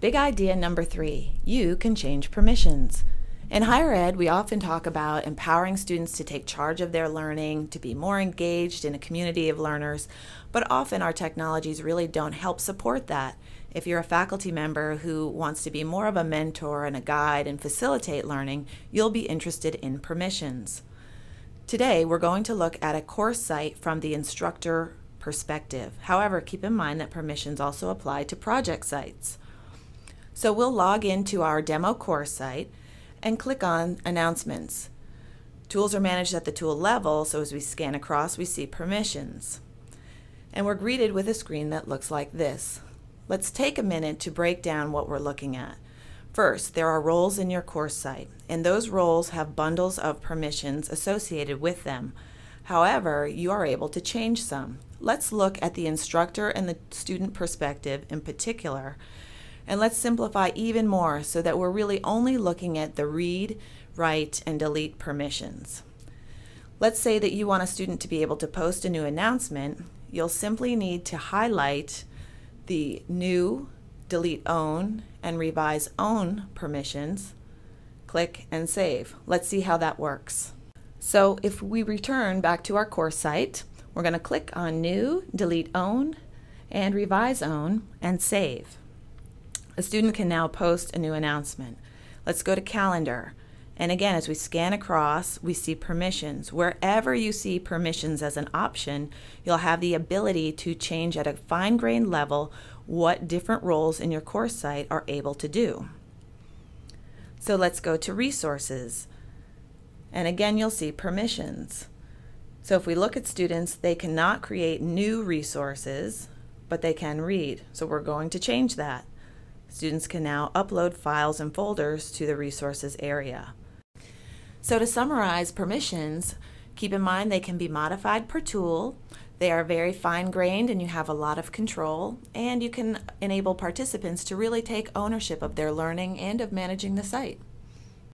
Big idea number 3, you can change permissions. In higher ed, we often talk about empowering students to take charge of their learning, to be more engaged in a community of learners, but often our technologies really don't help support that. If you're a faculty member who wants to be more of a mentor and a guide and facilitate learning, you'll be interested in permissions. Today, we're going to look at a course site from the instructor perspective. However, keep in mind that permissions also apply to project sites. So we'll log into our demo course site and click on Announcements. Tools are managed at the tool level, so as we scan across, we see Permissions. And we're greeted with a screen that looks like this. Let's take a minute to break down what we're looking at. First, there are roles in your course site, and those roles have bundles of permissions associated with them. However, you are able to change some. Let's look at the instructor and the student perspective in particular. And let's simplify even more so that we're really only looking at the read, write, and delete permissions. Let's say that you want a student to be able to post a new announcement. You'll simply need to highlight the new, delete own, and revise own permissions. Click and save. Let's see how that works. So if we return back to our course site, we're going to click on new, delete own, and revise own, and save. A student can now post a new announcement. Let's go to Calendar. And again, as we scan across, we see permissions. Wherever you see permissions as an option, you'll have the ability to change at a fine-grained level what different roles in your course site are able to do. So let's go to Resources. And again, you'll see permissions. So if we look at students, they cannot create new resources, but they can read. So we're going to change that. Students can now upload files and folders to the resources area. So to summarize permissions, keep in mind they can be modified per tool. They are very fine-grained and you have a lot of control, and you can enable participants to really take ownership of their learning and of managing the site.